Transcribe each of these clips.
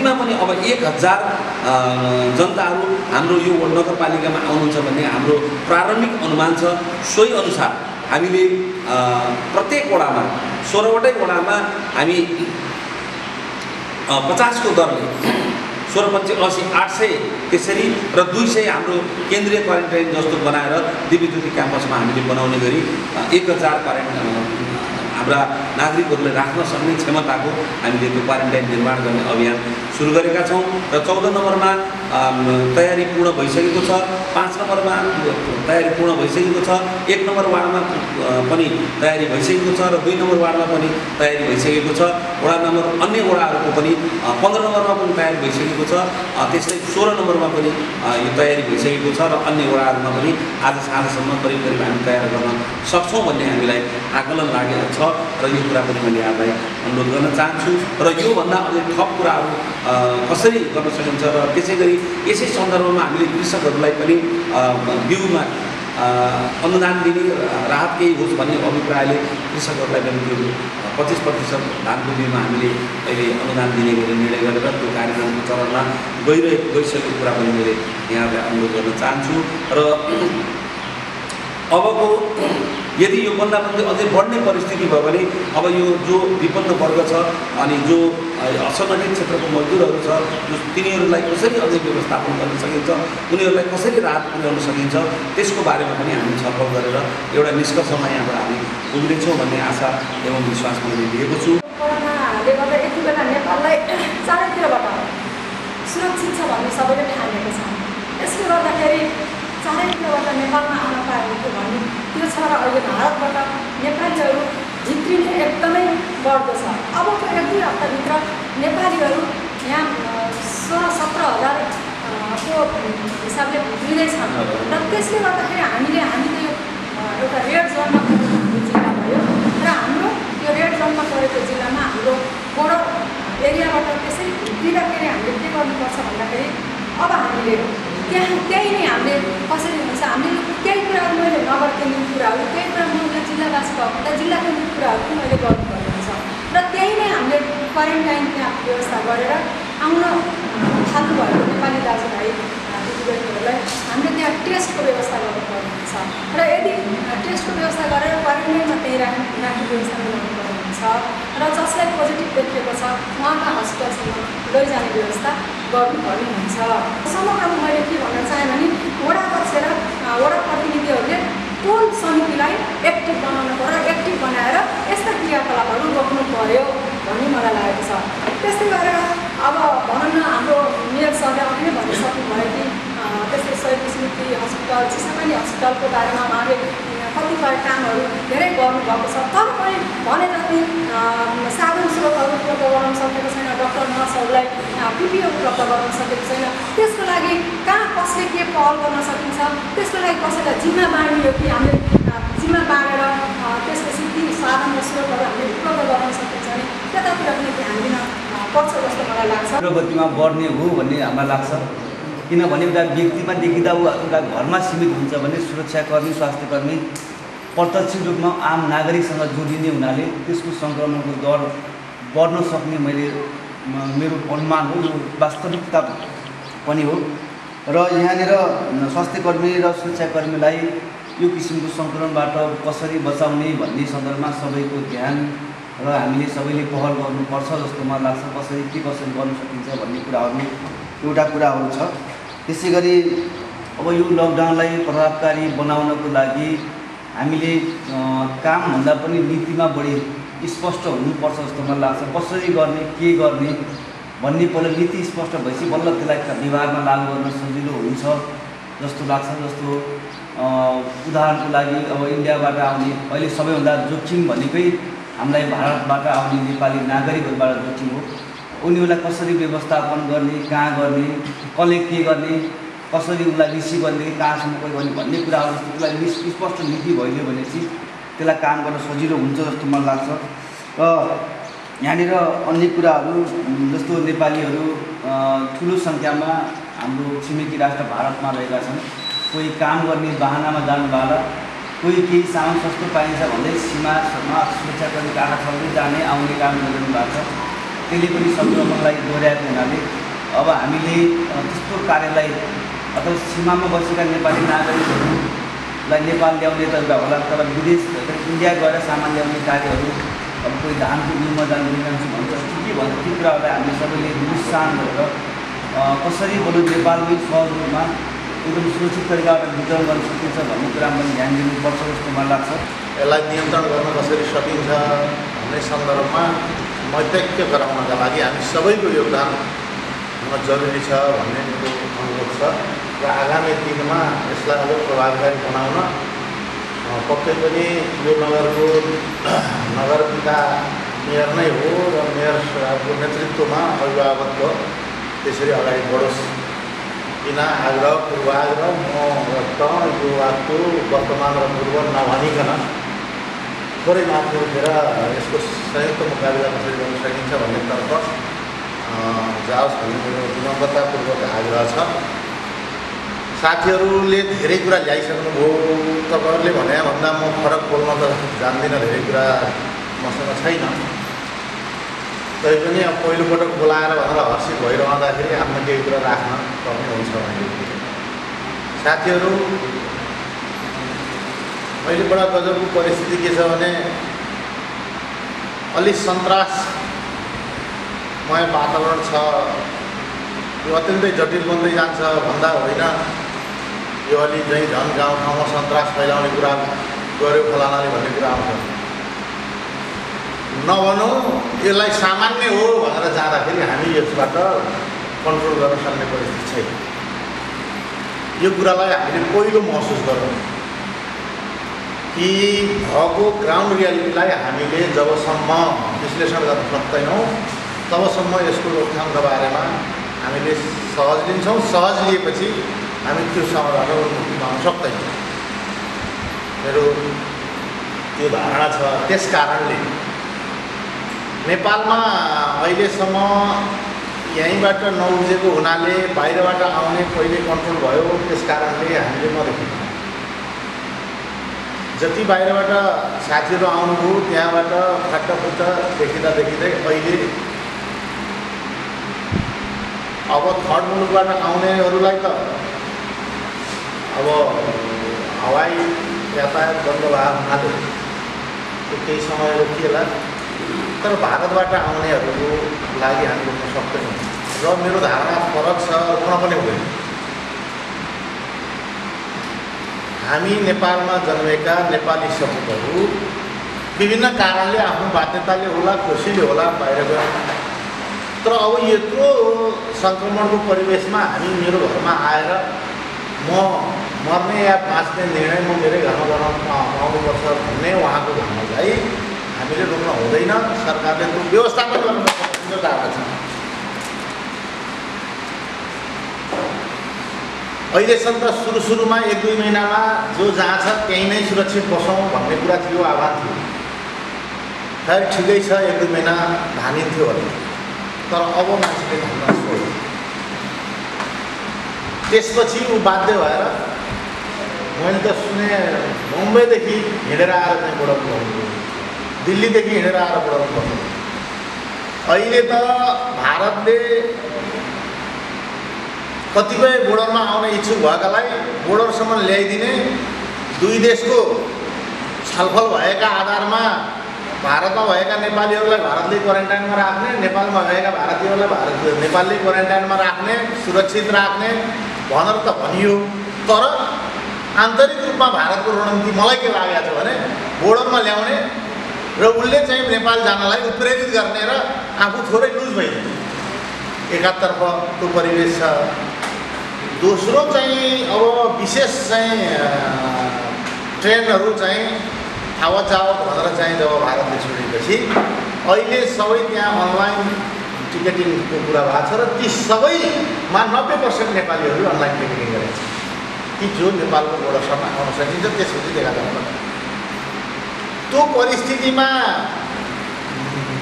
कम्तीमा पनि अब 1000 जनताहरु हाम्रो यो नगरपालिकामा आउनुहुन्छ भन्ने हाम्रो प्रारम्भिक अनुमान छ। सोही अनुसार हामीले प्रत्येक वडामा 16 वटै वडामा हामी 50 को दरले 16580 त्यसरी र 200 हाम्रो केन्द्रीय क्वारेन्टाइन जस्तो बनाएर दिव्यज्योति क्याम्पसमा हामीले बनाउने गरी 1000 क्वारेन्टाइन हाम्रा नागरिकहरुले राख्न सक्ने क्षमताको हामीले त्यो क्वारेन्टाइन निर्माण गर्ने अभियान सुरु गरेका छौं र 14 नम्बरमा तयारी पूर्ण भइसकेको छ, 5 नम्बरमा तयारी पूर्ण भइसकेको छ, 1 नम्बर वार्डमा पनि तयारी भइसकेको छ र 2 नम्बर वार्डमा पनि तयारी भइसकेको छ। वडा नम्बर अन्य वडाहरुको पनि 15 नम्बरमा पनि तयारी भइसकेको छ, त्यसै 16 नम्बरमा पनि यो तयारी भइसकेको छ र अन्य वडाहरुमा पनि आज साँझसम्म करिब करिब हामी तयार गर्न सक्छौं भन्ने हामीलाई आकलन लागेको छ र यो कुरा पनि मैले आफै अनुरोध गर्न चाहन्छु र यो भन्दा अझै थप कुराहरु कसरी गर्न सकिन्छ र त्यसैगरी यसै सन्दर्भमा हामीले कृषकहरुलाई पनि बिउमा अनुदान दिने राहत केही होस् भन्ने अभिप्रायले कृषकहरुलाई पनि 25% धानको बिउमा हामीले अहिले अनुदान दिने गरी निर्णय गरेर त्यो कार्यक्रमको चरणमा गइसकेको कुरा पनि मैले यहाँलाई अनुरोध गर्न चाहन्छु र अबको यदि यो भन्दा पनि अझै बढ्ने परिस्थिति भयो भने अब यो जो विपन्न वर्ग छ अनि जो असङ्गठित क्षेत्रको मजदुरहरू छ तिनीहरूलाई कसरी अझै व्यवस्थापन गर्न सकिन्छ, उनीहरूलाई कसरी राहत पुर्याउन सकिन्छ त्यसको बारेमा पनि हामी छलफल गरेर एउटा निष्कर्षमा यहाँबाट हामी पुग्नेछौँ भन्ने आशा एवं विश्वास मैले लिएको छु। कोरोनाले गर्दा यति बेला नेपाललाई चारैतिरबाट सुरक्षित छ भन्ने सबैले ठानेको छ, यसले गर्दाखेरि चारैतिरबाट नेपालमा आउन पाएको भन्ने त्यो छ र अहिले भारतबाट नेपालीहरू जित्रिने एकदमै बढ्दो छ। अब फेरि 2 हप्ताभित्र नेपालीहरू यहाँ 16-17 हजार को हिसाबले पुगिँदैछन् र त्यसले गर्दाखेरि हामीले यो एउटा रेड जोनमा परेको जिल्ला भयो र हाम्रो यो रेड जोनमा परेको जिल्लामा हाम्रो बोर्डर एरियाबाट त्यसरी भित्रिँदाखेरि हामीले के गर्नुपर्छ भन्दाखेरि अब हामीले त्यही नै हामीले कसरी हुन्छ हामीले केही कुराहरू मैले नगर्केन्द्रित कुराहरू केही कुरा मैले जिल्लावासी भएको जिल्ला केन्द्रित कुराहरू पनि मैले गर्नुपर्ने हुन्छ र त्यही नै हामीले क्वारेन्टाइन त्यहाँ व्यवस्था गरेर आउन थाल्नुभएको नेपाली दाजुभाइ दिदीबहिनीहरूलाई हामीले त्यहाँ टेस्टको व्यवस्था गर्नुपर्ने हुन्छ र यदि टेस्टको व्यवस्था गरेर क्वारेन्टाइनमा त्यहीँ राख्ने व्यवस्था गर्नुपर्ने हुन्छ र जसलाई पोजिटिभ देखिएको छ उहाँका हस्पिटलसम्म लैजाने व्यवस्था गर्नुपर्ने हुन्छ। समग्रमा मैले के भन्न चाहे भने वडा अध्यक्ष र वडा प्रतिनिधिहरूले टोल समितिलाई एक्टिभ बनाउनु पर्यो, एक्टिभ बनाएर यस्ता क्रियाकलापहरू रोक्नु पर्यो भन्ने मलाई लागेको छ। त्यस्तै गरेर अब भनौँ न हाम्रो मेयर सरले अघि नै भन्न सक्नुभयो कि त्यस्तै शहीद स्मृति हस्पिटल चिसापानी हस्पिटलको बारेमा उहाँले कतिपय कामहरू धेरै गर्नुभएको छ, तर पनि भने जति साधन स्रोतहरू उपलब्ध गराउन सकेको छैन, डक्टर नर्सहरूलाई पिपिओ उपलब्ध गराउन सकेको छैन, त्यसको लागि कहाँ कसले के पहल गर्न सकिन्छ, त्यसको लागि कसैलाई जिम्मा बाँडियो कि हामीले जिम्मा बाँडेर त्यसपछि ती साधन र स्रोतहरू हामीले उपलब्ध गराउन सकिन्छ भने त्यतातिर पनि ध्यान दिन पर्छ जस्तो मलाई लाग्छ। प्रगतिमा बढ्ने हो भन्ने हामीलाई लाग्छ, किनभने एउटा व्यक्तिमा देखिँदा ऊ एउटा घरमा सीमित हुन्छ भने सुरक्षाकर्मी स्वास्थ्यकर्मी प्रत्यक्ष रूपमा आम नागरिकसँग जोडिने हुनाले त्यसको सङ्क्रमणको दर बढ्न सक्ने मेरो अनुमान हो, यो वास्तविकता पनि हो र यहाँनिर स्वास्थ्यकर्मी र सुरक्षाकर्मीलाई यो किसिमको सङ्क्रमणबाट कसरी बचाउने भन्ने सन्दर्भमा सबैको ध्यान र हामीले सबैले पहल गर्नुपर्छ जस्तो मलाई लाग्छ। कसरी गर्न सकिन्छ भन्ने कुराहरू एउटा कुराहरू छ। त्यसै गरी अब यो लकडाउनलाई प्रभावकारी बनाउनको लागि हामीले कामभन्दा पनि नीतिमा बढी स्पष्ट हुनुपर्छ जस्तो मलाई लाग्छ। कसरी गर्ने के गर्ने भन्ने पहिला नीति स्पष्ट भएपछि बल्ल त्यसलाई विभागमा लागू गर्न सजिलो हुन्छ जस्तो लाग्छ। जस्तो उदाहरणको लागि अब इन्डियाबाट आउने अहिले सबैभन्दा जोखिम भनेकै हामीलाई भारतबाट आउने नेपाली नागरिकहरूबाट जोखिम हो। उनीहरूलाई कसरी व्यवस्थापन गर्ने, कहाँ गर्ने, कसले के गर्ने, कसरी उनलाई रिसिभ गर्ने, कहाँसम्म कोही गर्ने भन्ने कुराहरू त्यसलाई स्पष्ट नीति भइदियो भनेपछि त्यसलाई काम गर्न सजिलो हुन्छ जस्तो मलाई लाग्छ। र यहाँनिर अन्य कुराहरू जस्तो नेपालीहरू ठुलो सङ्ख्यामा हाम्रो छिमेकी राष्ट्र भारतमा रहेका छन्, कोही काम गर्ने बाहनामा जानुभयो, कोही केही सामान सस्तो पाइन्छ भन्दै सीमासम्म सुरक्षाकर्मी काँडा छोड्दै जाने आउने काम गरिरहनु भएको छ। त्यसले पनि संक्रमणलाई दोहोर्याएको हुनाले अब हामीले त्यस्तो कार्यलाई अथवा सीमामा बसेका नेपाली नागरिकहरूलाई नेपाल ल्याउने त होला, तर विदेश इन्डिया गएर सामान ल्याउने कार्यहरू, अब कोही धानको बिउमा जाने मान्छे भन्छ के भन्छ, ती कुराहरूलाई हामीले सबैले निस्सान गरेर कसरी भनौँ नेपालमै सहज रूपमा एकदम सुरक्षित तरिकाबाट वितरण गर्न सकिन्छ भन्ने कुरामा पनि ध्यान दिनुपर्छ जस्तो मलाई लाग्छ। यसलाई नियन्त्रण गर्न कसरी सकिन्छ भन्ने सन्दर्भमा मध्यक्य गराउनका लागि हामी सबैको योगदान हुन जरुरी छ भन्ने मेरो अनुरोध छ र आगामी दिनमा यसलाई अझ प्रभावकारी बनाउन पक्कै पनि यो नगरको नगरपिता मेयर नै हो र मेयरको नेतृत्वमा अभिभावकत्व त्यसरी अगाडि बढोस् बिना आग्रह पूर्वाग्रह युवाको वर्तमान र पूर्व नभनिकन थोरै माथि उठेर यसको संयुक्त मुकाबिला कसरी गर्न सकिन्छ भन्नेतर्फ जाओस् भन्ने मेरो विनम्रतापूर्वक आग्रह छ। साथीहरूले धेरै कुरा ल्याइसक्नुभयो, तपाईँहरूले भने भन्दा म फरक बोल्न त जान्दिनँ, धेरै कुरा मसँग छैन, तैपनि अब पहिलोपटक बोलाएर भनेर हर्षित भइरहँदाखेरि आफ्नो केही कुरा राख्न पर्ने हुन्छ भन्ने। साथीहरू अहिले बडा गजबको परिस्थिति के छ भने अलि सन्तासमय वातावरण छ, यो अत्यन्तै जटिल बन्दै जान्छ भन्दा होइन, यो अलि झन् गाउँठाउँमा सन्तास फैलाउने कुरा गर्यो फलानाले भन्ने कुरा आउँछ, नभनौँ यसलाई सामान्य हो भनेर जाँदाखेरि हामी यसबाट कन्ट्रोल गर्न सक्ने परिस्थिति छैन। यो कुरालाई हामीले पहिलो महसुस गरौँ कि भएको ग्राउन्ड रियालिटीलाई हामीले जबसम्म विश्लेषण गर्न सक्दैनौँ तबसम्म यसको रोकथामका बारेमा हामीले सहज लिन्छौँ, सहज लिएपछि हामी त्यो समयबाट उन्मुक्ति पाउन सक्दैनौँ, मेरो त्यो धारणा छ। त्यस कारणले नेपालमा अहिलेसम्म यहीँबाट नउजेको हुनाले बाहिरबाट आउने पहिले कन्ट्रोल भयो, त्यस कारणले हामीले नदेख्यौँ। जति बाहिरबाट साथीहरू आउनुभयो त्यहाँबाट फाटाफुट्टा देखिँदा देखिँदै अहिले अब थर्ड मुलुकबाट आउनेहरूलाई त अब हवाई यातायात बन्द भए हुनाले केही समय रोकिएला, तर भारतबाट आउनेहरूको लागि हामी रोक्न सक्दैनौँ र मेरो धारणा फरक छ, रोक्न पनि हुँदैन। हामी नेपालमा जन्मेका नेपाली समूहहरू विभिन्न कारणले आफ्नो बाध्यताले होला, खुसीले होला बाहिर गएर, तर अब यत्रो सङ्क्रमणको परिवेशमा हामी मेरो घरमा आएर म मर्ने या बाँच्ने निर्णय म मेरै घरमा बनाउन पाउनुपर्छ भन्ने उहाँको भन्नलाई हामीले रोक्न हुँदैन, सरकारले त्यो व्यवस्थापन गर्नुपर्छ। धारणा छ अहिलेसम्म त सुरुमा 1-2 महिनामा जो जहाँ छ त्यहीँ नै सुरक्षित बसौँ भन्ने कुरा थियो, आभार थियो, खैर ठिकै छ 1-2 महिना धानिन्थ्यो होला, तर अब मान्छेले धान्न छोड्यो, त्यसपछि ऊ बाध्य भएर मैले त सुने मुम्बईदेखि हिँडेर आएर चाहिँ बोलाउनु भयो, दिल्लीदेखि हिँडेर आएर बढाउनु पर्ने। अहिले त भारतले कतिपय बोर्डरमा आउने इच्छुक भएकालाई बोर्डरसम्म ल्याइदिने, दुई देशको छलफल भएका आधारमा भारतमा भएका नेपालीहरूलाई भारतले क्वारेन्टाइनमा राख्ने, नेपालमा भएका भारतीयहरूलाई नेपालले क्वारेन्टाइनमा राख्ने, सुरक्षित राख्ने भनेर त भनियो, तर आन्तरिक रूपमा भारतको रणनीति मलाई के लागेको छ भने बोर्डरमा ल्याउने र उसले चाहिँ नेपाल जानलाई उत्प्रेरित गर्ने र आफू थोरै लुज भइदियो, एकातर्फ त्यो परिवेश छ। दोस्रो चाहिँ अब विशेष चाहिँ ट्रेनहरू चाहिँ आवत जावत भनेर चाहिँ जब भारतले छोडेपछि अहिले सबै त्यहाँ अनलाइन टिकटिङको कुरा भएको छ र ती सबैमा 90% नेपालीहरू अनलाइन टिकटिङ गरेको छ, ती जो नेपालको बोर्डरसम्म आउन सकिन्छ त्यसपछि देखा जानुपर्छ। त्यो परिस्थितिमा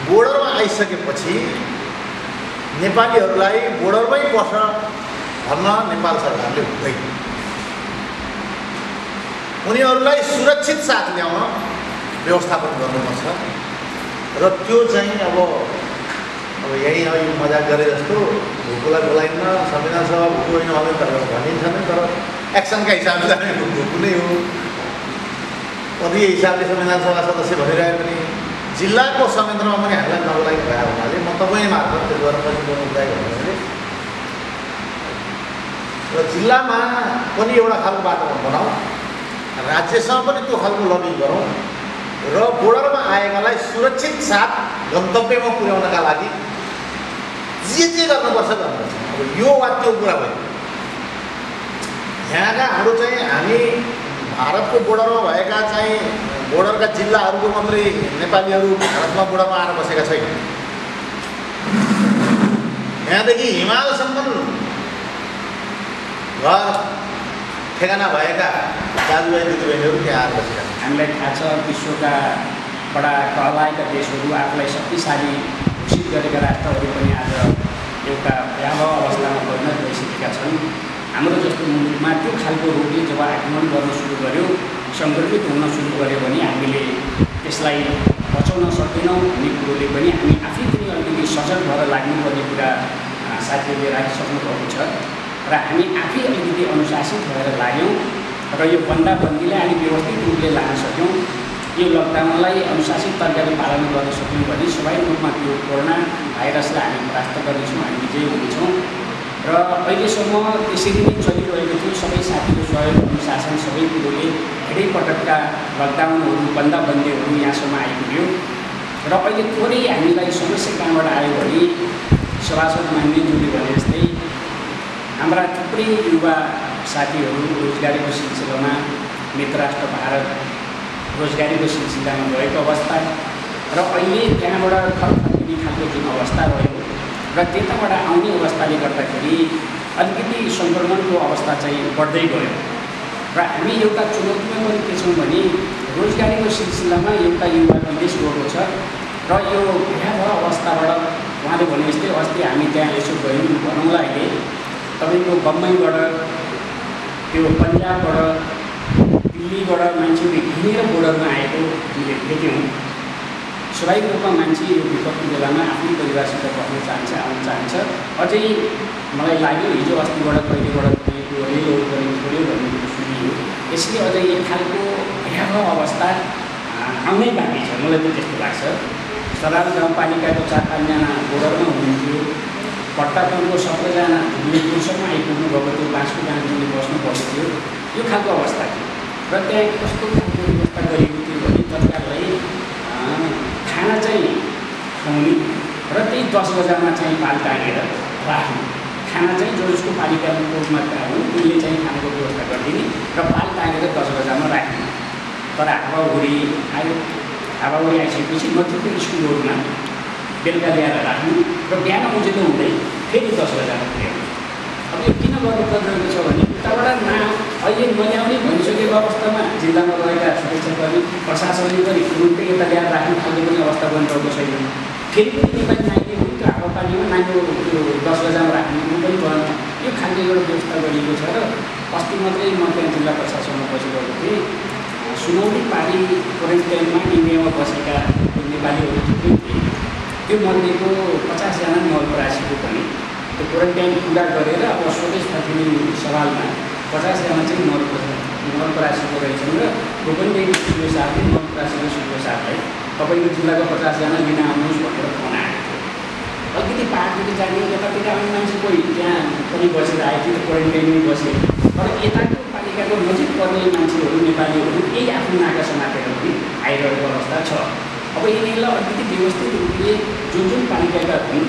बोर्डरमा आइसकेपछि नेपालीहरूलाई बोर्डरमै बस भन्न नेपाल सरकारले हुँदैन, उनीहरूलाई सुरक्षित साथ ल्याउन व्यवस्थापन गर्नुपर्छ र त्यो चाहिँ अब यही है यो मजा गरे जस्तो भुकुला बोलाइन्न संविधान सभा होइन भने तर भनिन्छ नि, तर एक्सनका हिसाबले हामी भुकु नै हो। पदीय हिसाबले संविधान सभा सदस्य भनिरहे पनि जिल्लाको संयन्त्रमा पनि हामीलाई नबोलाइ भयो भने म तपाई मार्फत त्यो गर्न पनि बोल्दै हुनुले र जिल्लामा पनि एउटा खालको बाटो बनाऊ, राज्यसँग पनि त्यो खालको लबिङ गरौँ र बोर्डरमा आएकालाई सुरक्षित साथ गन्तव्यमा पुर्याउनका लागि जे जे गर्नुपर्छ गर्नुपर्छ। अब यो वाक्य कुरा भयो यहाँका हाम्रो चाहिँ हामी भारतको बोर्डरमा भएका चाहिँ बोर्डरका जिल्लाहरूको मात्रै नेपालीहरू भारतमा बोर्डरमा आएर बसेका छैन। यहाँदेखि हिमालसम्म घर ठेगाना भएका दाजुभाइ दिदीबहिनीहरू त्यहाँ आएर बसेका छन्। हामीलाई थाहा छ विश्वका बडा कहलाएका देशहरू आफूलाई शक्तिशाली घोषित गरेका राष्ट्रहरू पनि आज एउटा भयावह अवस्थामा पर्न गइसकेका छन्। हाम्रो जस्तो मुलुकमा त्यो खालको रोगले जब आक्रमण गर्न सुरु गर्यो, सङ्क्रमित हुन सुरु गर्यो भने हामीले त्यसलाई बचाउन सक्दैनौँ भन्ने कुरोले पनि हामी आफै पनि अलिकति सजग भएर लाग्नुपर्ने कुरा साथीहरूले राखिसक्नु भएको छ र हामी आफै अलिकति अनुशासित भएर लाग्यौँ र यो बन्दाबन्दीलाई हामी व्यवस्थित रूपले लान सक्यौँ। यो लकडाउनलाई अनुशासित तरिकाले पालन गर्न सक्यौँ भने सबै रूपमा त्यो कोरोना भाइरसलाई हामी परास्त गर्नेछौँ, हामी विजयी हुनेछौँ र अहिलेसम्म त्यसरी नै चलिरहेको थियो। सबै साथीको सहयोग अनुशासन सबै कुरोले धेरै पटकका लकडाउनहरू बन्दाबन्दीहरू यहाँसम्म आइपुग्यो र अहिले थोरै हामीलाई समस्या कहाँबाट आयो भने सभासद मान्यज्यूले भने जस्तै हाम्रा थुप्रै युवा साथीहरू रोजगारीको सिलसिलामा मित्र राष्ट्र भारत रोजगारीको सिलसिलामा गएको अवस्था र अहिले त्यहाँबाट खटखटिने खालको जुन अवस्था रह्यो र त्यताबाट आउने अवस्थाले गर्दाखेरि अलिकति सङ्क्रमणको अवस्था चाहिँ बढ्दै गयो र हामी एउटा चुनौतीमा पनि के छौँ भने रोजगारीको सिलसिलामा एउटा युवा विदेश गएको छ र यो भयावह अवस्थाबाट उहाँले भने जस्तै अस्ति हामी त्यहाँ यसो गयौँ भनौँला अहिले तपाईँको बम्बईबाट त्यो पन्जाबबाट दिल्लीबाट मान्छेले हिँडेर बोर्डरमा आएको हामीले देख्यौँ। स्वाभाविक रूपमा मान्छे यो विपत्ति बेलामा आफ्नो परिवारसित बस्न चाहन्छ, आउन चाहन्छ। अझै मलाई लाग्यो हिजो अस्तिबाट कहिलेबाट त्यो रेलो पनि छोड्यो भन्ने कुरो सुनियो। यसले अझै यो खालको भयावह अवस्था आउनै बाँकी छ, मलाई त त्यस्तो लाग्छ। सदार गाउँपालिकाको 4-5जना बोर्डरमा हुनुहुन्थ्यो, भट्टापुरको 17जना दुर्सम्म आइपुग्नु भएको थियो, 5-6जनाले बस्नु पर्ने थियो, यो खालको अवस्था थियो। र त्यहाँ कस्तो खालको व्यवस्था गरिएको थियो भने तत्कालै खाना चाहिँ खुवाउने र त्यही 10 बजेमा चाहिँ पाल टाँगेर राख्ने, खाना चाहिँ जो जसको पालिकाको कोर्टमा हुन् उनले चाहिँ खानाको व्यवस्था गरिदिने र पाल टाँगेर 10 बजेमा राख्ने। तर हावाहुरी आइसकेपछि मध्यको स्कुलहरूमा बेलुका ल्याएर राख्नु र बिहान उजेलो हुँदै फेरि 10 बजेमा पुग्यो। अब यो किन गर्नु परिरहेको छ भने उताबाट न अहिले नल्याउने भनिसकेको अवस्थामा जिल्लामा रहेका सुरक्षाकर्मी प्रशासनले पनि तुरुन्तै यता ल्याएर राख्नु खाल्ने पनि अवस्था बनिरहेको छैन। फेरि पनि नेपाली नानीहरू त्यो हावापानीमा नानीहरू 10 बजेमा राख्ने कुरो पनि भएन। यो खालको एउटा व्यवस्था गरिएको छ र अस्ति मात्रै म त्यहाँ जिल्ला प्रशासनमा बसिरहेको थिएँ, सुनौली पारी क्वारेन्टाइनमा इन्डियामा बसेका नेपालीहरू थुप्रै थिए। त्यो मध्येको 50 जना नवलपरासीको पनि त्यो क्वारेन्टाइन पुरा गरेर अब स्वदेश फर्किने सवालमा 50 जना चाहिँ नवलपरासीको रहेछन् र गोपनीय सूचना साथै नवलपरासीको सूचना साथलाई तपाईँको जिल्लाको 50 जना लिन आउनुहोस् भनेर फोन आएको थियो। अलिकति पार्टीले जाने यतातिर आउने मान्छे कोही त्यहाँ पनि बसेर आएको थियो, क्वारेन्टाइनमै बसे, तर यताको पालिकाको नजिक पर्ने मान्छेहरू नेपालीहरू केही आफ्नो नाका समातेर पनि आइरहेको अवस्था छ। अब यिनीहरूलाई अलिकति व्यवस्थित रूपले जुन पालिकाका हुन्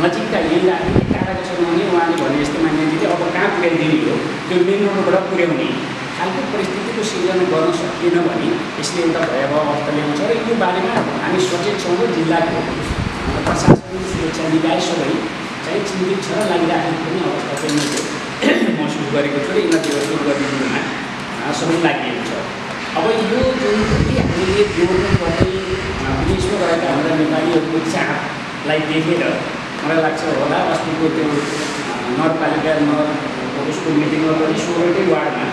नजिकका यिनलाई अलिकति टाढाको छ भने उहाँले भने जस्तो मानिदिने अब कहाँ पुर्याइदिने हो त्यो मेन रोडबाट पुर्याउने खालको परिस्थितिको सिर्जना गर्न सकिएन भने यसले एउटा भयावह अवस्था ल्याउँछ र यो बारेमा हामी सचेत छौँ र जिल्लाको प्रशासन सुरक्षा निकाय सबै चाहिँ चिन्तित छ र लागिरहेको पनि अवस्था चाहिँ मैले महसुस गरेको छु र यिनलाई व्यवस्थित गरिदिनुमा सबै लागिएको छ। अब यो जुन हामीले जोड्नु पर्ने विदेशमा रहेका हाम्रा नेपालीहरूको चापलाई देखेर मलाई लाग्छ होला अस्तिको त्यो नगरपालिका उसको मिटिङमा पनि 16वटै वार्डमा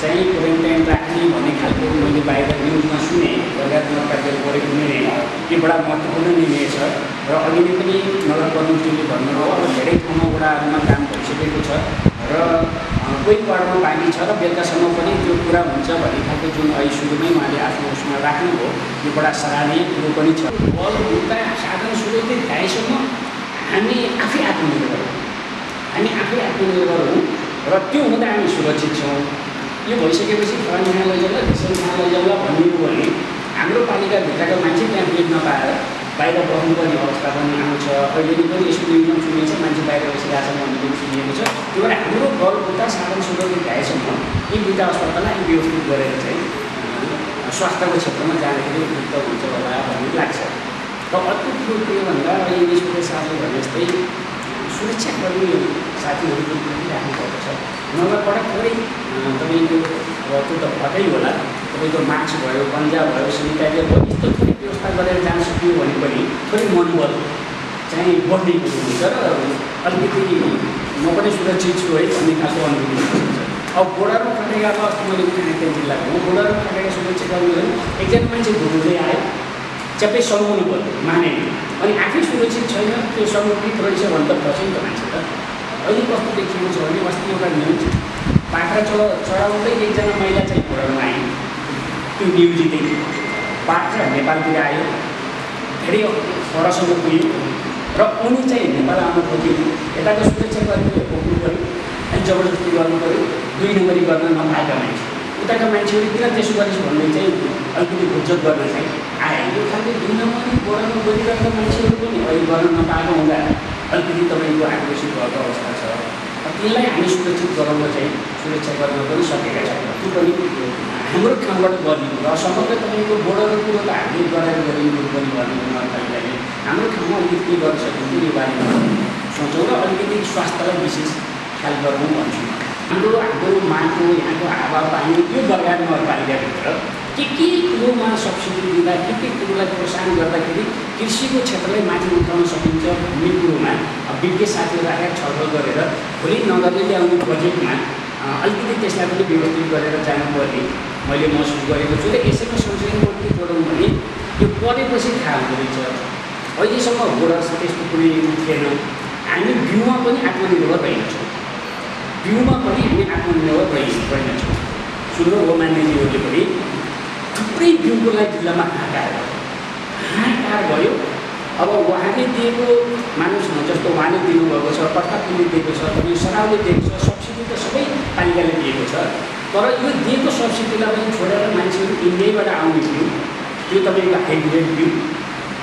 चाहिँ क्वारेन्टाइन राख्ने भन्ने खालको मैले बाहिर न्युजमा सुने लगायत नगरपालिकाले गरेको निर्णय यो बडा महत्त्वपूर्ण निर्णय छ। र अहिले पनि नगर प्रमुखले भन्नुभयो धेरै ठाउँमा कुराहरुमा काम भइसकेको छ र कोही पढ्न बाँकी छ र बेलुकासम्म पनि त्यो कुरा हुन्छ भन्ने खालको जुन अहिले सुरुमै उहाँले आफ्नो उसमा राख्नुभयो यो बडा सराहनीय कुरो पनि छ। बल उता साधन सुरुदेखि ढाइसम्म हामी आफै आत्मनिर्भर हौँ र त्यो हुँदा हामी सुरक्षित छौँ। यो भइसकेपछि फलाना लैजाउला त्यसमा लैजाउला भन्नु भने हाम्रो पालिकाभित्रका मान्छे त्यहाँ भेट नपाएर बाहिर बस्नुपर्ने अवस्था पनि आउँछ। अहिले पनि यसको नियम सुनिन्छ मान्छे बाहिर बसिरहेको छ भन्ने सुनिएको छ। त्यो भएर हाम्रो बल उता साधन सुरक्षित भएसम्म यी दुईवटा अस्पताललाई व्यवस्थित गरेर चाहिँ स्वास्थ्यको क्षेत्रमा जाँदाखेरि उपयुक्त हुन्छ होला भन्ने लाग्छ। र अर्को कुरो के भन्दा अहिले यसको साथी भने जस्तै सुरक्षाकर्मी साथीहरूको पनि राख्नुपर्छ। नगरबाट थोरै तपाईँको त्यो त फटै होला, तपाईँको मास्क भयो, पन्जा भयो, सेनिटाइजर भयो, यस्तो थोरै व्यवस्था गरेर जान सक्यो भने पनि थोरै मनोबल चाहिँ बढ्ने कुरो हुन्छ र अलिकति म पनि सुरक्षित छु है भन्ने खालको अनुभूति हुन्छ। अब बोर्डरमा खटेका अस्ति मैले कालिम्पोङ जिल्लाको बोर्डरमा खटेका सुरक्षाकर्मीहरू एकजना मान्छे घुम्दै आयो च्याप्पै सघाउनु पऱ्यो माने अनि आफै सुरक्षित छैन त्यो सङ्गठित रहेछ भने त फस्यो नि त मान्छे त। अहिले कस्तो देखिएको छ भने अस्ति एउटा न्युज बाख्रा चढाउँदै एकजना महिला चाहिँ घोडामा आयो, त्यो न्युज देख्यो। बाख्रा नेपालतिर आयो, धेरै परसम्म पुग्यो र उनी चाहिँ नेपाल आउनु खोज्यो। यताको सुरक्षाकर्मीले बोक्नु पऱ्यो अनि जबरजस्ती गर्नु पऱ्यो, दुई नम्बरी गर्न नपाएका मान्छे। उताका मान्छेहरू किन त्यसो गरेछ भन्ने चाहिँ अलिकति खुज्जत गर्न चाहिँ आए। यो खालि दुई नम्बरी बोरामा गरिरहेका मान्छेहरू पनि अहिले गर्न नपाएको हुँदा अलिकति तपाईँको आक्रोशित भएको अवस्था छ। त्यसलाई हामी सुरक्षित गराउन चाहिँ सुरक्षा गर्न पनि सकेका छैनौँ। त्यो पनि हाम्रो ठाउँबाट गर्ने र समग्र तपाईँको बोर्डरको कुरो त हामीले गरेर गरिनु पनि भन्ने पालिकाले हाम्रो ठाउँमा अलिकति गर्न सकिन्छ यो बारेमा सोचौँ र अलिकति स्वास्थ्यलाई विशेष ख्याल गर्नु भन्छु। हाम्रो माटो यहाँको हावापानी त्यो बगान नगरपालिकाभित्र के कुरोमा सब्सिडी दिँदा के कुरोलाई प्रोत्साहन गर्दाखेरि कृषिको क्षेत्रलाई माथि उठाउन सकिन्छ भन्ने कुरोमा विज्ञ साथीहरू राखेर छलफल गरेर भोलि नगरले ल्याउने बजेटमा अलिकति त्यसलाई पनि व्यवस्थित गरेर जानुपर्ने मैले महसुस गरेको छु। र यसैको संशोधन के गरौँ भने यो पढेपछि थाहा हुँदो रहेछ। अहिलेसम्म बोर्डर त्यस्तो कुनै थिएन। हामी बिउमा पनि आत्मनिर्भर भएनछौँ, बिउमा पनि हामी आत्मनिर्भर भएनछौँ। सुन्दर हो मान्यजीहरूले पनि थुप्रै बिउको लागि जिल्लामा हाहाकार भयो। अब उहाँले दिएको मानिस जस्तो उहाँले दिनुभएको छ, प्रस्तावले दिएको छ, यो सरकारले दिएको छ, सब्सिडी त सबै पालिकाले दिएको छ। तर यो दिएको सब्सिडीलाई पनि छोडेर मान्छेहरू इन्डियाबाट आउने बिउ त्यो तपाईँको हाइब्रिड बिउ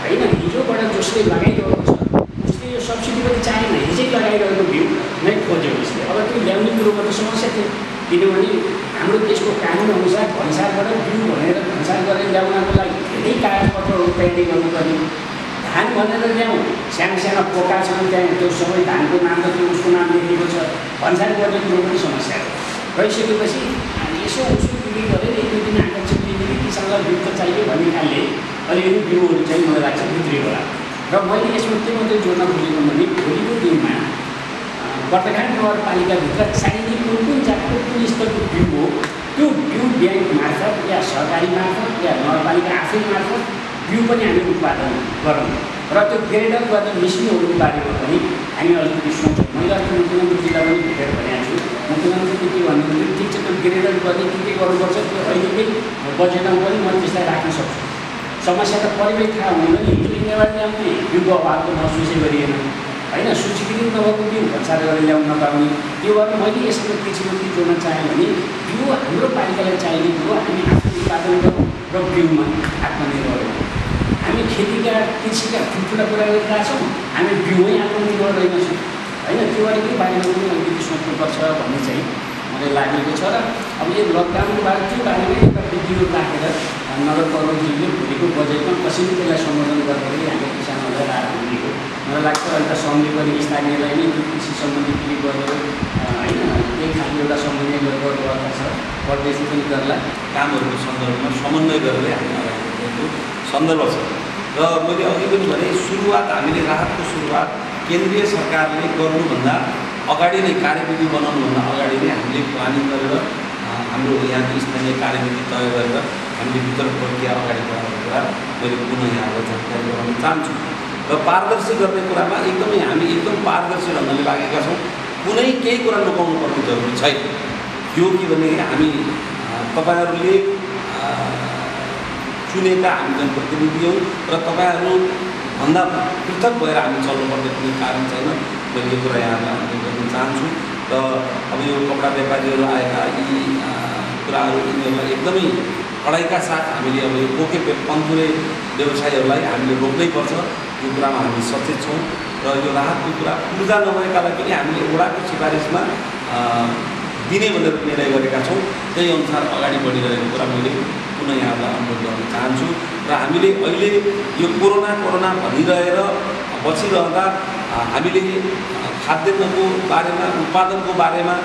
होइन, हिजोबाट जसले लगाइरहेको छ उसले यो सब्सिडी पनि चाहेन, हिजै लगाइरहेको बिउ नै खोज्यो उसले। अब त्यो ल्याउने कुरोमा त समस्या थियो, किनभने हाम्रो देशको कानुन अनुसार भन्सारबाट बिउ भनेर भन्सार गरेर ल्याउनको लागि धेरै कागजपत्रहरू तयारी गर्नुपर्ने। धान भनेर ल्याउँ सानसाना पोका छन् त्यहाँ, त्यो सबै धानको नाम त उसको नाम लेखेको छ, भन्सार गर्ने कुरो पनि समस्या भइसकेपछि यसो उसो बिक्री गरेर एक दुई दिन आकर्षित बिक्री किसानलाई बिउ त चाहियो भन्ने खालले अलिअलि बिउहरू चाहिँ मलाई लाग्छ बिक्री होला। र मैले यसमा के मात्रै जोड्न खोजेको भने भोलिको दिनमा बर्तघाट नगरपालिकाभित्र चाहिने कुन कुन जातको कुन स्तरको बिउ हो त्यो बिउ ब्याङ्क मार्फत या सहकारी मार्फत या नगरपालिका आफै मार्फत बिउ पनि हामी उत्पादन गरौँ र त्यो ग्रेडर गर्ने मेसिनहरूको बारेमा पनि हामी अलिकति सोच्छौँ। मैले अस्ति मुख्यमन्त्रीलाई पनि भेटेर भनेको छु। मुख्यमन्त्रीले के भन्नुहुन्थ्यो, ठिक छ त्यो ग्रेडर गर्ने के गर्नुपर्छ त्यो अहिलेकै बजेटमा पनि म त्यसलाई राख्न सक्छु। समस्या त परिवेश थाहा हुँदैन, इन्डियाबाट ल्याउने बिउको अभावको महसुसै गरिएन होइन, सूचीकृत नभएको बिउ भन्सार गरेर ल्याउन नपाउने। त्यो भएर मैले यसको कृषिमन्त्री जोड्न चाहेँ भने बिउ हाम्रो पालिकालाई चाहिने कुरो हामी आफै उत्पादन गरौँ र बिउमा आत्मनिर्भर हौँ। हामी खेतीका कृषिका ठुल्ठुला कुरा गरिरहेका छौँ, हामी बिउमै आत्मनिर्भर रहेनछौँ होइन। त्यो अलिकति बारेमा पनि अलिकति सोच्नुपर्छ भन्ने चाहिँ मलाई लागेको छ। र अब यो लकडाउनको बारे त्यो बारेमा एउटा विधिहरू राखेर नगर प्रमुखजीले भोलिको बजेटमा कसरी त्यसलाई सम्बोधन गर्दाखेरि हामी किसानहरूलाई राहत हुने हो मलाई लाग्छ। अन्त सङ्घले पनि स्थानीयलाई नै त्यो कृषि सम्बन्धी पनि गरेर होइन त्यही खालको एउटा समन्वय गरेर गर्दा छ। परदेशले पनि गर्ला कामहरूको सन्दर्भमा समन्वय गरेर हामी अगाडि सन्दर्भ छ। र मैले अघि पनि भने सुरुवात हामीले राहतको सुरुवात केन्द्रीय सरकारले गर्नुभन्दा अगाडि नै कार्यविधि बनाउनुभन्दा अगाडि नै हामीले प्लानिङ गरेर हाम्रो यहाँको स्थानीय कार्यविधि तय गरेर हामीले वितरण प्रक्रिया अगाडि बढाउने कुरा मैले पुनः यहाँलाई जानकारी गराउन चाहन्छु। र पारदर्शी गर्ने कुरामा एकदमै हामी एकदम पारदर्शी ढङ्गले लागेका छौँ। कुनै केही कुरा लुकाउनु पर्ने जरुरी छैन। यो के भनेदेखि हामी तपाईहरुले चुनेका हामी जनप्रतिनिधि हौ र तपाईहरु भन्दा पृथक भएर हामी चल्नुपर्ने कुनै कारण छैन। म यो कुरा यहाँलाई भन्न चाहन्छु। र अब यो कपडा व्यापारीहरु आएका यी कुराहरु यिनीहरूलाई एकदमै कडाइका साथ हामीले अब यो कोके पन्थुले व्यवसायीहरूलाई हामीले रोक्नै पर्छ। यो कुरामा हामी सचेत छौँ र यो राहतको कुरा पूर्जा नभएकालाई पनि हामीले वडाको सिफारिसमा दिने भनेर निर्णय गरेका छौँ। त्यही अनुसार अगाडि बढिरहेको कुरा मैले पुनः यहाँलाई अनुरोध गर्न चाहन्छु। र हामीले अहिले यो कोरोना भनिरहेर बसिरहँदा हामीले खाद्यान्नको बारेमा, उत्पादनको बारेमा,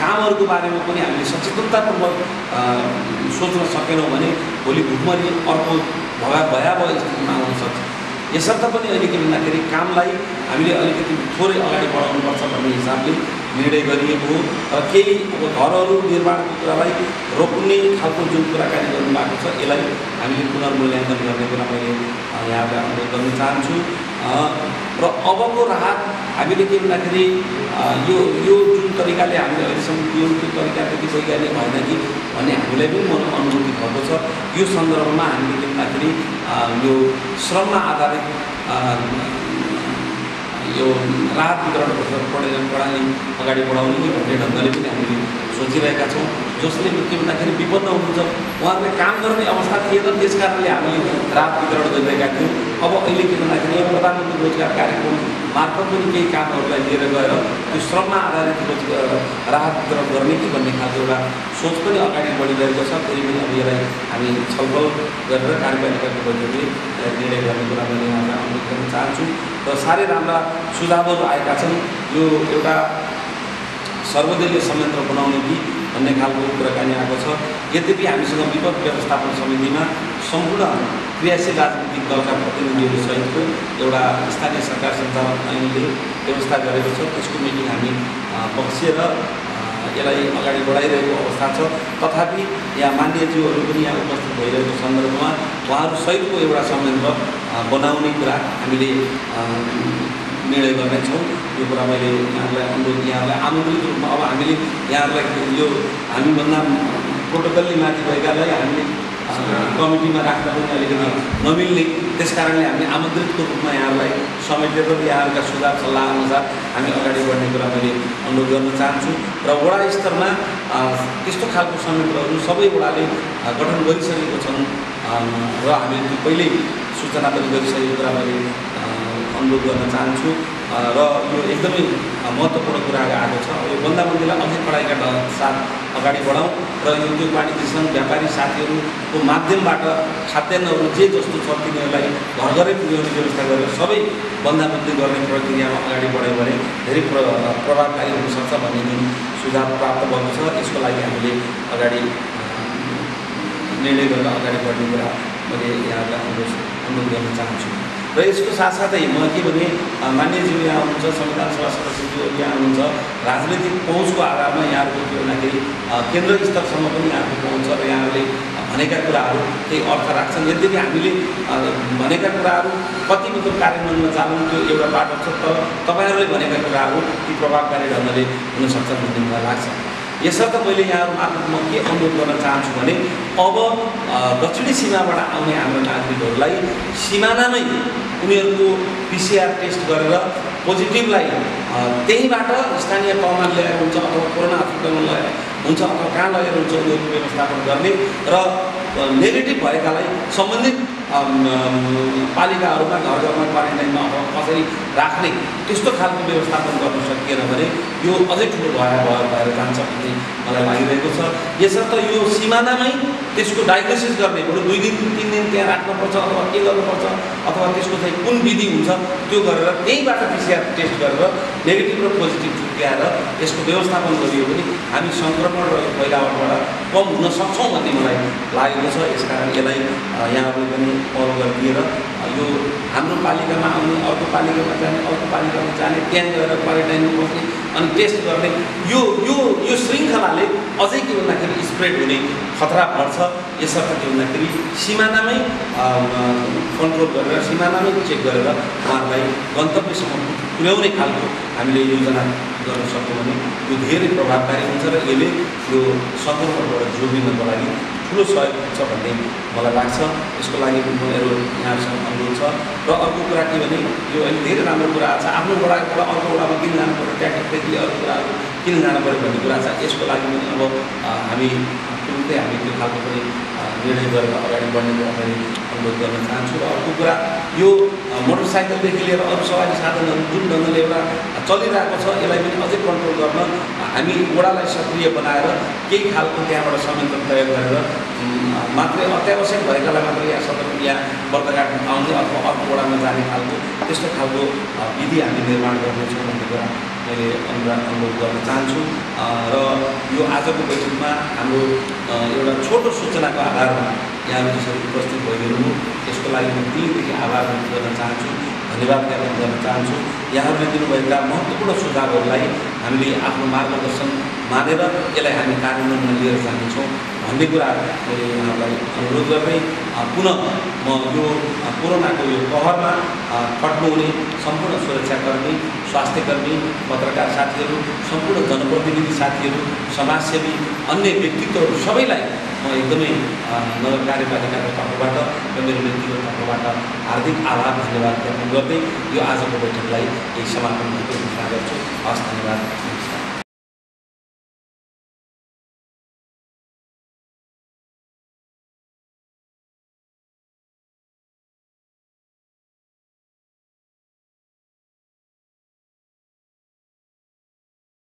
कामहरुको बारेमा पनि हामीले सचेतनतापूर्वक सोच्न सकेनौँ भने भोलि भुखमरी अर्को भयावह स्थितिमा आउन सक्छ। यसर्थ पनि अहिलेको भन्दाखेरि कामलाई हामीले अलिकति थोरै अगाडि बढाउनुपर्छ भन्ने हिसाबले निर्णय गरिएको हो। र केही अब घरहरू निर्माणको कुरालाई रोक्ने खालको जुन कुराकानी गर्नुभएको छ यसलाई हामीले पुनर्मूल्याङ्कन गर्ने कुरा मैले यहाँबाट अनुरोध गर्न चाहन्छु। र अबको राहत हामीले के भन्दाखेरि यो जुन तरिकाले हामीले अहिलेसम्म दियौँ त्यो तरिका त्यति वैज्ञानिक भएन कि भन्ने हामीलाई पनि मन अनुभूति भएको छ। यो सन्दर्भमा हामीले के भन्दाखेरि यो श्रममा आधारित यो राहत वितरण प्रणाली अगाडि बढाउने भन्ने ढङ्गले पनि हामीले सोचिरहेका छौँ। जसले के भन्दाखेरि विपन्न हुनुहुन्छ उहाँहरूले काम गर्ने अवस्था थिएन, त्यस कारणले हामीले राहत वितरण गरिरहेका थियौँ। अब अहिले के भन्दाखेरि यो प्रधानमन्त्री रोजगार कार्यक्रम मार्फत पनि केही कामहरूलाई लिएर गएर त्यो श्रममा आधारित राहत वितरण गर्ने कि भन्ने खालको एउटा सोच पनि अगाडि बढिरहेको छ। त्यही पनि अब यसलाई हामी छलफल गरेर कार्यपालिकाको बैठकले निर्णय गर्ने कुरा मैले यहाँलाई अनुरोध गर्न चाहन्छु। र साह्रै राम्रा सुझावहरू आएका छन्। यो एउटा सर्वदलीय संयन्त्र बनाउने कि भन्ने खालको कुराकानी आएको छ। यद्यपि हामीसँग विपद व्यवस्थापन समितिमा सम्पूर्ण क्रियाशील राजनीतिक दलका प्रतिनिधिहरू सहितको एउटा स्थानीय सरकार सञ्चालन ऐनले व्यवस्था गरेको छ। त्यसको मिटिङ हामी बसेर यसलाई अगाडि बढाइरहेको अवस्था छ। तथापि यहाँ मान्यज्यूहरू पनि यहाँ उपस्थित भइरहेको सन्दर्भमा उहाँहरू सहितको एउटा संयन्त्र बनाउने कुरा हामीले निर्णय गर्नेछौँ। यो कुरा मैले यहाँहरूलाई अनुरोध यहाँहरूलाई आमन्त्रित रूपमा अब हामीले यहाँहरूलाई यो हामीभन्दा प्रोटोकलले माथि भएकालाई हामीले कमिटीमा राख्दा पनि अलिकति नमिल्ने, त्यस कारणले हामीले आमन्त्रितको रूपमा यहाँहरूलाई समेटेर यहाँहरूका सुझाव सल्लाह अनुसार हामी अगाडि बढ्ने कुरा मैले अनुरोध गर्न चाहन्छु। र वडा स्तरमा त्यस्तो खालको संयन्त्रहरू सबै वडाले गठन गरिसकेको छन् र हामीले त्यो पहिल्यै सूचना पनि गरिसकेको कुरा मैले अनुरोध गर्न चाहन्छु। र यो एकदमै महत्त्वपूर्ण कुरा आएको छ। यो बन्दाबन्दीलाई अझै कडाइका साथ अगाडि बढाउँ र यो उद्योग वाणिज्य सङ्घ व्यापारी साथीहरूको माध्यमबाट खाद्यान्नहरू जे जस्तो छ तिनीहरूलाई घर घरै पुर्याउने व्यवस्था गरेर सबै बन्दाबन्दी गर्ने प्रक्रियामा अगाडि बढ्यो भने धेरै प्रभावकारी हुनसक्छ भन्ने जुन सुझाव प्राप्त भएको छ यसको लागि हामीले अगाडि निर्णय गरेर अगाडि बढ्ने कुरा मैले यहाँलाई अनुरोध गर्न चाहन्छु। र यसको साथसाथै म के भने मान्यज्यू यहाँ हुनुहुन्छ, संविधान सभा सदस्यज्यूहरू यहाँ हुनुहुन्छ, राजनीतिक पहुँचको आधारमा यहाँको के भन्दाखेरि केन्द्र स्तरसम्म पनि यहाँको पहुँच र यहाँहरूले भनेका कुराहरू केही अर्थ राख्छन्। यद्यपि हामीले भनेका कुराहरू कति मित्र कार्यान्वयनमा जानु त्यो एउटा बाटो छ, तर तपाईँहरूले भनेका कुराहरू ती प्रभावकारी ढङ्गले हुनसक्छ भन्ने मलाई लाग्छ। यसर्थ मैले यहाँहरू म के अनुरोध गर्न चाहन्छु भने अब दक्षिणी सीमाबाट आउने हाम्रो नागरिकहरूलाई सिमानामै उनीहरूको PCR टेस्ट गरेर पोजिटिभलाई त्यहीबाट स्थानीय तहमा ल्याएर हुन्छ अथवा कोरोना अस्पतालमा ल्याएर हुन्छ अथवा कहाँ लगेर हुन्छ उनीहरूको व्यवस्थापन गर्ने र नेगेटिभ भएकालाई सम्बन्धित पालिकाहरूमा घर घरमा क्वारेन्टाइनमा अथवा कसरी राख्ने त्यस्तो खालको व्यवस्थापन गर्न सकिएन भने यो अझै ठुलो भएर जान्छ भन्ने मलाई लागिरहेको छ। यसर्थ यो सिमानामै त्यसको डायग्नोसिस गर्ने बरु 2 दिन 3 दिन त्यहाँ राख्नुपर्छ अथवा के गर्नुपर्छ अथवा त्यसको चाहिँ कुन विधि हुन्छ त्यो गरेर त्यहीबाट PCR टेस्ट गरेर नेगेटिभ र पोजिटिभ छुट्याएर यसको व्यवस्थापन गरियो भने हामी सङ्क्रमण र फैलावटबाट कम हुन सक्छौँ भन्ने मलाई लागेको छ। यसकारण यसलाई यहाँहरूले पनि फलो दिएर यो हाम्रो पालिकामा आउने अर्को पालिकामा जाने अर्को पालिकामा जाने त्यहाँ गएर क्वारेन्टाइनमा बस्ने अनि टेस्ट गर्ने यो यो यो श्रृङ्खलाले अझै के भन्दाखेरि स्प्रेड हुने खतरा बढ्छ। यसर्थ के भन्दाखेरि सीमानामै कन्ट्रोल गरेर सीमानामै चेक गरेर उहाँहरूलाई गन्तव्यसम्म पुर्याउने खालको हामीले योजना गर्न सक्यौँ भने यो धेरै प्रभावकारी हुन्छ र यसले यो सङ्क्रमणबाट जोगिनको लागि ठुलो सहयोग हुन्छ भन्ने मलाई लाग्छ। यसको लागि मेरो यहाँसँग अनुरोध छ। र अर्को कुरा के भने यो अहिले धेरै राम्रो कुरा छ, आफ्नो वडाबाट अर्को वडामा किन जानु पर्यो, ट्याक्टर फेरि अरू कुराहरू किन जानु पर्यो भन्ने कुरा छ। यसको लागि पनि अब हामी त्यो खालको पनि निर्णय गरेर अगाडि बढ्ने कुरा अनुरोध गर्न चाहन्छु। र अर्को कुरा यो मोटरसाइकलदेखि लिएर अरू सवारी साधनहरू जुन ढङ्गले एउटा चलिरहेको छ यसलाई पनि अझै कन्ट्रोल गर्न हामी वडालाई सक्रिय बनाएर केही खालको त्यहाँबाट संयन्त्र तयार गरेर मात्रै अत्यावश्यक भएकालाई मात्रै यहाँ सबै यहाँ बर्दघाटमा आउने अथवा अर्को वडामा जाने खालको त्यस्तो खालको विधि हामी निर्माण गर्नेछौँ भन्ने कुरा मैले अनुरोध गर्न चाहन्छु। र यो आजको बैठकमा हाम्रो एउटा छोटो सूचनाको आधारमा यहाँ जसरी उपस्थित भइदिनु यसको लागि म दिलदेखि आभार व्यक्त गर्न चाहन्छु, धन्यवाद ज्ञापन गर्न चाहन्छु। यहाँहरूले दिनुभएका महत्त्वपूर्ण सुझावहरूलाई हामीले आफ्नो मार्गदर्शन मानेर यसलाई हामी कार्यान्वयनमा लिएर जानेछौँ भन्ने कुरा मैले यहाँलाई अनुरोध गर्ने। पुनः म यो कोरोनाको यो कहरमा खट्नुहुने सम्पूर्ण सुरक्षाकर्मी, स्वास्थ्यकर्मी, पत्रकार साथीहरू, सम्पूर्ण जनप्रतिनिधि साथीहरू, समाजसेवी, अन्य व्यक्तित्वहरू सबैलाई म एकदमै नगरपालिकाको तर्फबाट र मेरो व्यक्तिगत तर्फबाट हार्दिक आभार धन्यवाद ज्ञापन गर्दै यो आजको बैठकलाई समापन भएको घोषणा गर्छु। हस्, धन्यवाद।